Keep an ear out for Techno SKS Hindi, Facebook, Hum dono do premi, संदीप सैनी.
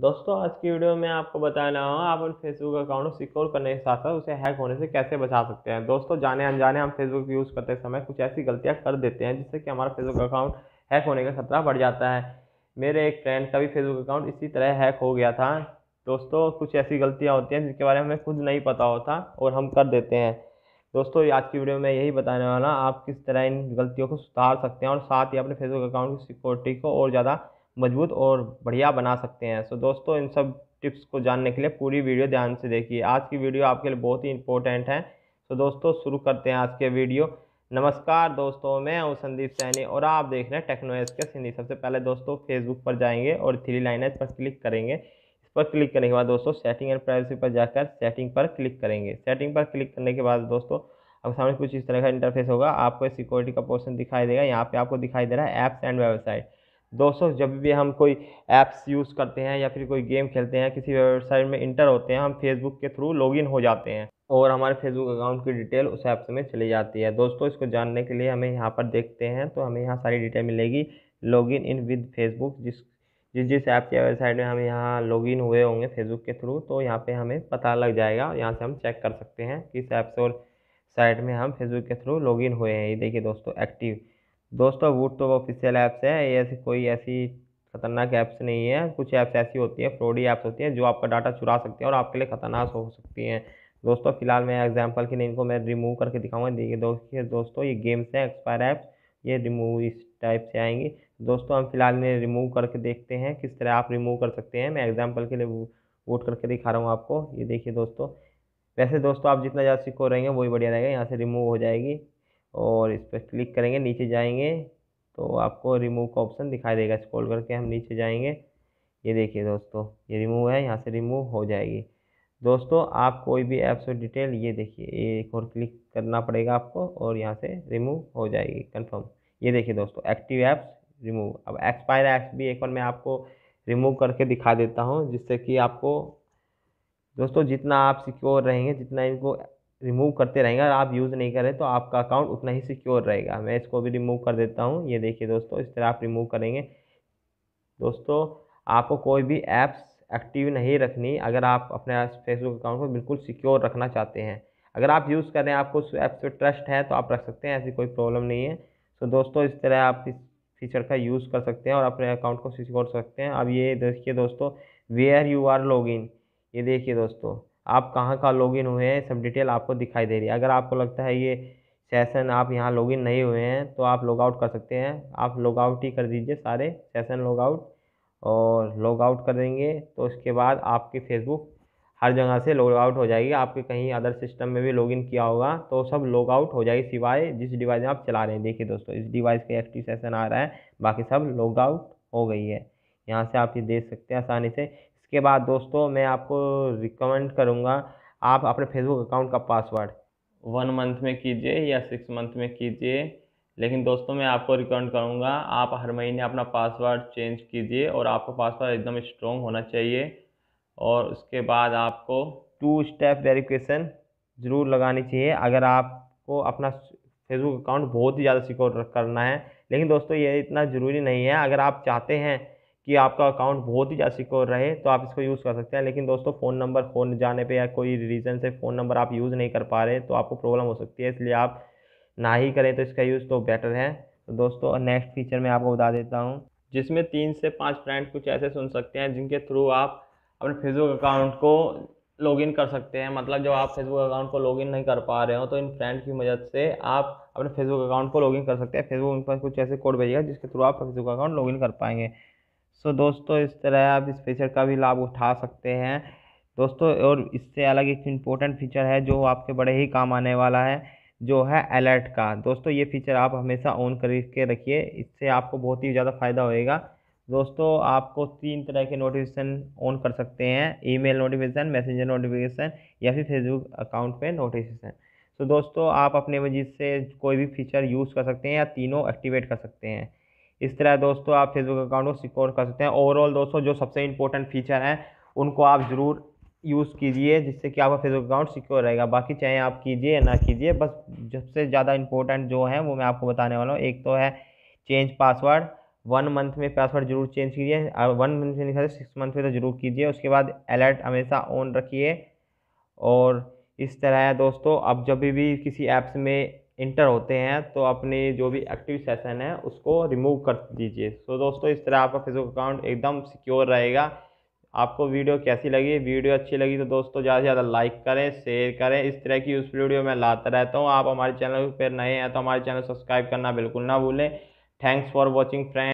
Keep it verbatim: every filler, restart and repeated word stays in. दोस्तों आज की वीडियो में आपको बताना हो आप अपने फेसबुक अकाउंट को सिक्योर करने के साथ साथ उसे हैक होने से कैसे बचा सकते हैं। दोस्तों जाने अनजाने हम फेसबुक यूज़ करते समय कुछ ऐसी गलतियां कर देते हैं जिससे कि हमारा फेसबुक अकाउंट हैक होने का खतरा बढ़ जाता है। मेरे एक फ्रेंड का भी फेसबुक अकाउंट इसी तरह हैक हो गया था। दोस्तों कुछ ऐसी गलतियाँ होती हैं जिसके बारे में हमें खुद नहीं पता होता और हम कर देते हैं। दोस्तों आज की वीडियो में यही बताने वाला आप किस तरह इन गलतियों को सुधार सकते हैं और साथ ही अपने फेसबुक अकाउंट की सिक्योरिटी को और ज़्यादा मजबूत और बढ़िया बना सकते हैं। सो दोस्तों इन सब टिप्स को जानने के लिए पूरी वीडियो ध्यान से देखिए। आज की वीडियो आपके लिए बहुत ही इंपॉर्टेंट है। सो दोस्तों शुरू करते हैं आज के वीडियो। नमस्कार दोस्तों, मैं हूं संदीप सैनी और आप देख रहे हैं टेक्नो एसकेएस हिंदी। सबसे पहले दोस्तों फेसबुक पर जाएंगे और थ्री लाइन पर क्लिक करेंगे। इस पर क्लिक करने के बाद दोस्तों सेटिंग एंड प्राइवेसी पर जाकर सेटिंग पर क्लिक करेंगे। सेटिंग पर क्लिक करने के बाद दोस्तों आपके सामने कुछ इस तरह का इंटरफेस होगा। आपको सिक्योरिटी का पोर्शन दिखाई देगा। यहाँ पर आपको दिखाई दे रहा है ऐप्स एंड वेबसाइट। दोस्तों जब भी हम कोई ऐप्स यूज़ करते हैं या फिर कोई गेम खेलते हैं, किसी वेबसाइट में इंटर होते हैं, हम फेसबुक के थ्रू लॉगिन हो जाते हैं और हमारे फेसबुक अकाउंट की डिटेल उस ऐप्स में चली जाती है। दोस्तों इसको जानने के लिए हमें यहाँ पर देखते हैं तो हमें यहाँ सारी डिटेल मिलेगी। लॉगिन इन विद फेसबुक, जिस जिस जिस ऐप या वेबसाइट में हम यहाँ लॉगिन हुए होंगे फेसबुक के थ्रू, तो यहाँ पर हमें पता लग जाएगा। यहाँ से हम चेक कर सकते हैं किस ऐप्स और साइट में हम फेसबुक के थ्रू लॉगिन हुए हैं। ये देखिए दोस्तों एक्टिव। दोस्तों वुट तो ऑफिशियल ऐप्स है, ये ऐसी कोई ऐसी खतरनाक ऐप्स नहीं है। कुछ ऐप्स ऐसी होती हैं, फ्रॉडी ऐप्स होती हैं जो आपका डाटा चुरा सकती हैं और आपके लिए खतरनाक हो सकती हैं। दोस्तों फिलहाल मैं एग्जांपल के लिए इनको मैं रिमूव करके दिखाऊंगा। देखिए दोस्तों दोस्तों ये गेम्स हैं, एक्सपायर ऐप्स, ये रिमूव इस टाइप से आएंगी। दोस्तों हम फिलहाल इन्हें रिमूव करके देखते हैं किस तरह आप रिमूव कर सकते हैं। मैं एग्जाम्पल के लिए वोट करके दिखा रहा हूँ आपको। ये देखिए दोस्तों, वैसे दोस्तों आप जितना ज़्यादा सिक्योर रहेंगे वही बढ़िया रहेगा। यहाँ से रिमूव हो जाएगी और इस पर क्लिक करेंगे, नीचे जाएंगे तो आपको रिमूव का ऑप्शन दिखाई देगा। स्क्रॉल करके हम नीचे जाएंगे। ये देखिए दोस्तों ये रिमूव है, यहाँ से रिमूव हो जाएगी। दोस्तों आप कोई भी ऐप्स और डिटेल, ये देखिए एक और क्लिक करना पड़ेगा आपको और यहाँ से रिमूव हो जाएगी कंफर्म। ये देखिए दोस्तों एक्टिव ऐप्स रिमूव। अब एक्सपायर ऐप्स भी एक बार मैं आपको रिमूव करके दिखा देता हूँ जिससे कि आपको दोस्तों जितना आप सिक्योर रहेंगे, जितना इनको रिमूव करते रहेंगे और आप यूज़ नहीं करें तो आपका अकाउंट उतना ही सिक्योर रहेगा। मैं इसको भी रिमूव कर देता हूँ। ये देखिए दोस्तों इस तरह आप रिमूव करेंगे। दोस्तों आपको कोई भी ऐप्स एक्टिव नहीं रखनी अगर आप अपने फेसबुक अकाउंट को बिल्कुल सिक्योर रखना चाहते हैं। अगर आप यूज़ कर रहे हैं, आपको उस ऐप पर ट्रस्ट है तो आप रख सकते हैं, ऐसी कोई प्रॉब्लम नहीं है। तो दोस्तों इस तरह आप इस फीचर का यूज़ कर सकते हैं और अपने अकाउंट को सिक्योर कर सकते हैं। अब ये देखिए दोस्तों वेयर यू आर लॉगिन, ये देखिए दोस्तों आप कहाँ का लॉगिन हुए हैं, सब डिटेल आपको दिखाई दे रही है। अगर आपको लगता है ये सेशन आप यहाँ लॉगिन नहीं हुए हैं तो आप लॉगआउट कर सकते हैं। आप लॉगआउट ही कर दीजिए, सारे सेशन लॉगआउट और लॉगआउट कर देंगे तो उसके बाद आपकी फेसबुक हर जगह से लॉगआउट हो जाएगी। आपके कहीं अदर सिस्टम में भी लॉगिन किया होगा तो सब लॉगआउट हो जाएगी सिवाय जिस डिवाइस में आप चला रहे हैं। देखिए दोस्तों इस डिवाइस का एक्टिव सेशन आ रहा है, बाकी सब लॉगआउट हो गई है। यहाँ से आप ये देख सकते हैं आसानी से। के बाद दोस्तों मैं आपको रिकमेंड करूंगा आप अपने फेसबुक अकाउंट का पासवर्ड वन मंथ में कीजिए या सिक्स मंथ में कीजिए, लेकिन दोस्तों मैं आपको रिकमेंड करूंगा आप हर महीने अपना पासवर्ड चेंज कीजिए और आपका पासवर्ड एकदम स्ट्रॉन्ग होना चाहिए। और उसके बाद आपको टू स्टेप वेरिफिकेशन ज़रूर लगानी चाहिए अगर आपको अपना फेसबुक अकाउंट बहुत ही ज़्यादा सिक्योर करना है। लेकिन दोस्तों ये इतना ज़रूरी नहीं है। अगर आप चाहते हैं कि आपका अकाउंट बहुत ही ज़्यादा सिक्योर रहे तो आप इसको यूज़ कर सकते हैं। लेकिन दोस्तों फ़ोन नंबर खो जाने पे या कोई रीज़न से फ़ोन नंबर आप यूज़ नहीं कर पा रहे तो आपको प्रॉब्लम हो सकती है, इसलिए आप ना ही करें तो इसका यूज़ तो बेटर है। तो दोस्तों नेक्स्ट फीचर मैं आपको बता देता हूँ जिसमें तीन से पाँच फ्रेंड कुछ ऐसे सुन सकते हैं जिनके थ्रू आप अपने फेसबुक अकाउंट को लॉगिन कर सकते हैं। मतलब जब आप फेसबुक अकाउंट को लॉगिन नहीं कर पा रहे हो तो इन फ्रेंड की मदद से आप अपने फेसबुक अकाउंट को लॉगिन कर सकते हैं। फेसबुक उन पर कुछ ऐसे कोड भेजेगा जिसके थ्रू आप फेसबुक अकाउंट लॉगिन कर पाएंगे। सो so, दोस्तों इस तरह आप इस फीचर का भी लाभ उठा सकते हैं दोस्तों। और इससे अलग एक इम्पोर्टेंट फीचर है जो आपके बड़े ही काम आने वाला है, जो है अलर्ट का। दोस्तों ये फीचर आप हमेशा ऑन करके रखिए, इससे आपको बहुत ही ज़्यादा फ़ायदा होएगा। दोस्तों आपको तीन तरह के नोटिफिकेशन ऑन कर सकते हैं, ईमेल नोटिफिकेशन, मैसेंजर नोटिफिकेशन या फिर फेसबुक अकाउंट पर नोटिफिकेशन। सो so, दोस्तों आप अपने मर्जी से कोई भी फीचर यूज़ कर सकते हैं या तीनों एक्टिवेट कर सकते हैं। इस तरह दोस्तों आप फेसबुक अकाउंट को सिक्योर कर सकते हैं। ओवरऑल दोस्तों जो सबसे इंपॉर्टेंट फीचर हैं उनको आप ज़रूर यूज़ कीजिए जिससे कि आपका फेसबुक अकाउंट सिक्योर रहेगा। बाकी चाहे आप कीजिए या ना कीजिए, बस सबसे ज़्यादा इंपॉर्टेंट जो है वो मैं आपको बताने वाला हूँ। एक तो है चेंज पासवर्ड वन मंथ में पासवर्ड जरूर चेंज कीजिए, और वन मंथ में नहीं सिक्स मंथ में तो जरूर कीजिए। उसके बाद अलर्ट हमेशा ऑन रखिए। और इस तरह है दोस्तों, अब जब भी किसी ऐप्स में इंटर होते हैं तो अपने जो भी एक्टिव सेशन है उसको रिमूव कर दीजिए। तो दोस्तों इस तरह आपका फेसबुक अकाउंट एकदम सिक्योर रहेगा। आपको वीडियो कैसी लगी? वीडियो अच्छी लगी तो दोस्तों ज़्यादा से ज़्यादा लाइक करें, शेयर करें। इस तरह की यूज़फुल वीडियो मैं लाता रहता हूँ। आप हमारे चैनल पर नए हैं तो हमारे चैनल सब्सक्राइब करना बिल्कुल ना भूलें। Thanks for watching friend.